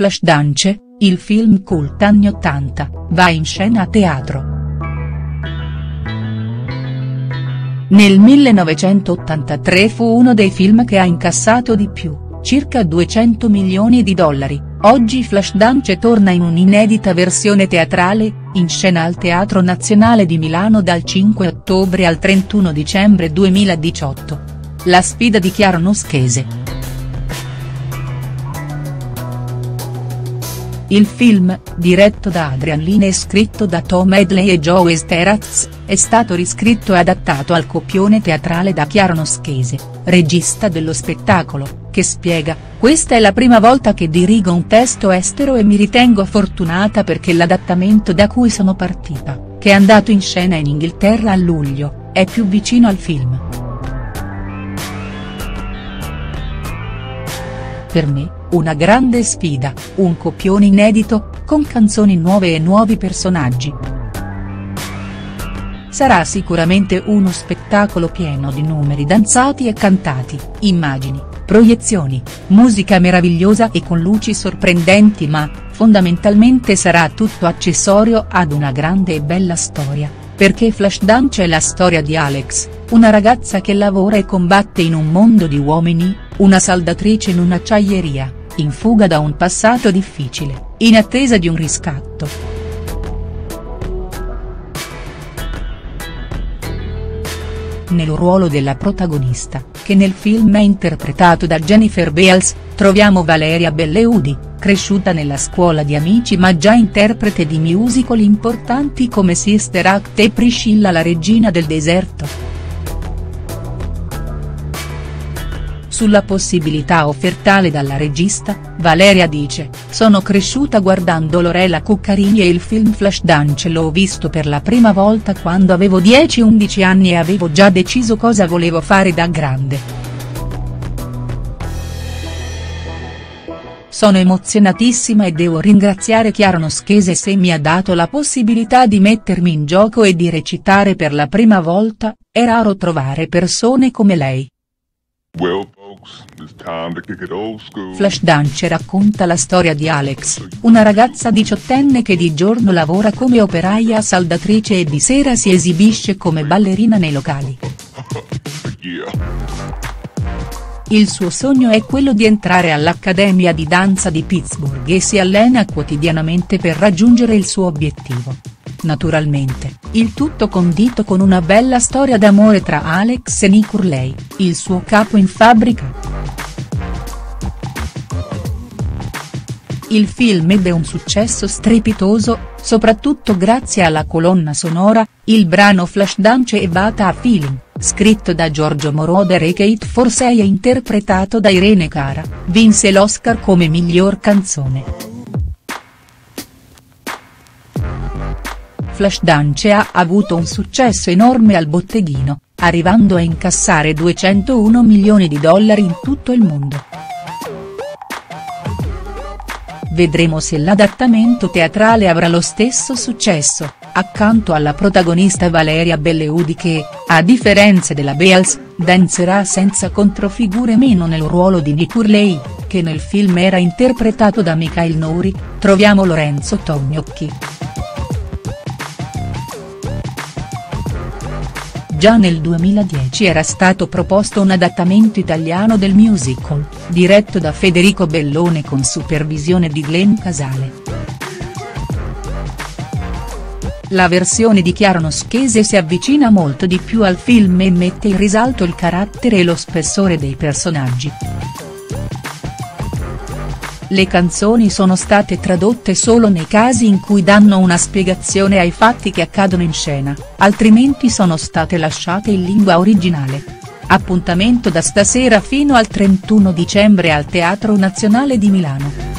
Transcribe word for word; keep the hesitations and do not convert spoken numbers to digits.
Flashdance, il film cult anni ottanta, va in scena a teatro. Nel millenovecentottantatré fu uno dei film che ha incassato di più, circa duecento milioni di dollari, oggi Flashdance torna in un'inedita versione teatrale, in scena al Teatro Nazionale di Milano dal cinque ottobre al trentuno dicembre duemiladiciotto. La sfida di Chiara Noschese. Il film, diretto da Adrian Line e scritto da Tom Hedley e Joe Steratz, è stato riscritto e adattato al copione teatrale da Chiara Noschese, regista dello spettacolo, che spiega: "Questa è la prima volta che dirigo un testo estero e mi ritengo fortunata perché l'adattamento da cui sono partita, che è andato in scena in Inghilterra a luglio, è più vicino al film. Per me, una grande sfida, un copione inedito, con canzoni nuove e nuovi personaggi. Sarà sicuramente uno spettacolo pieno di numeri danzati e cantati, immagini, proiezioni, musica meravigliosa e con luci sorprendenti, ma, fondamentalmente sarà tutto accessorio ad una grande e bella storia, perché Flashdance è la storia di Alex, una ragazza che lavora e combatte in un mondo di uomini, una saldatrice in un'acciaieria, in fuga da un passato difficile, in attesa di un riscatto. Nel ruolo della protagonista, che nel film è interpretato da Jennifer Beals, troviamo Valeria Belleudi, cresciuta nella scuola di amici ma già interprete di musical importanti come Sister Act e Priscilla la regina del deserto. Sulla possibilità offertale dalla regista, Valeria dice: "Sono cresciuta guardando Lorella Cuccarini e il film Flashdance l'ho visto per la prima volta quando avevo dieci undici anni e avevo già deciso cosa volevo fare da grande. Sono emozionatissima e devo ringraziare Chiara Noschese se mi ha dato la possibilità di mettermi in gioco e di recitare per la prima volta, è raro trovare persone come lei." Well, Flashdance racconta la storia di Alex, una ragazza diciottenne che di giorno lavora come operaia saldatrice e di sera si esibisce come ballerina nei locali. Il suo sogno è quello di entrare all'Accademia di Danza di Pittsburgh e si allena quotidianamente per raggiungere il suo obiettivo. Naturalmente, il tutto condito con una bella storia d'amore tra Alex e Nick Urley, il suo capo in fabbrica. Il film ebbe un successo strepitoso, soprattutto grazie alla colonna sonora, il brano Flashdance e Bata a Feeling, scritto da Giorgio Moroder e Kate Forsey e interpretato da Irene Cara, vinse l'Oscar come miglior canzone. Flashdance ha avuto un successo enorme al botteghino, arrivando a incassare duecentouno milioni di dollari in tutto il mondo. Vedremo se l'adattamento teatrale avrà lo stesso successo, accanto alla protagonista Valeria Belleudi che, a differenza della Beals, danzerà senza controfigure meno nel ruolo di Nick Urley, che nel film era interpretato da Michael Nouri, troviamo Lorenzo Tognocchi. Già nel duemiladieci era stato proposto un adattamento italiano del musical, diretto da Federico Bellone con supervisione di Glenn Casale. La versione di Chiara Noschese si avvicina molto di più al film e mette in risalto il carattere e lo spessore dei personaggi. Le canzoni sono state tradotte solo nei casi in cui danno una spiegazione ai fatti che accadono in scena, altrimenti sono state lasciate in lingua originale. Appuntamento da stasera fino al trentuno dicembre al Teatro Nazionale di Milano.